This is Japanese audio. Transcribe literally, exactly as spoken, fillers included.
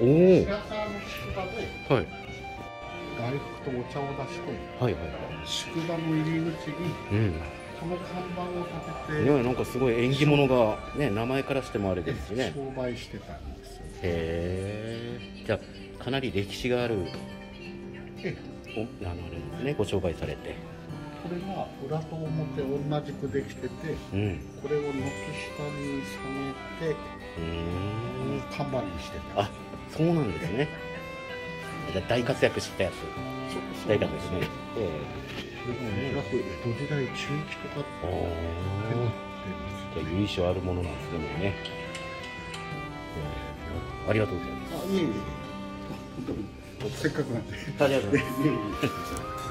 おお。はい。大福とお茶を出して、はいはい。宿場の入り口に、うん、この看板を立てて、ね、なんかすごい縁起物がね、名前からしてもあれですしね。商売してたんですよ、ね。へえ。じゃあかなり歴史がある。ええ。お、あのあれですね、ご商売されて。これが裏と表同じくできてて、うん、これを軒下に下げて、うん、看板にしてた。あ、そうなんですね。大活躍したやつ。大活躍ですね。でもね、江戸時代中期とかって思ってます。由緒あるものなんですけどね。ありがとうございます。あ、いえいえ。せっかくなんで。ありがとうございます。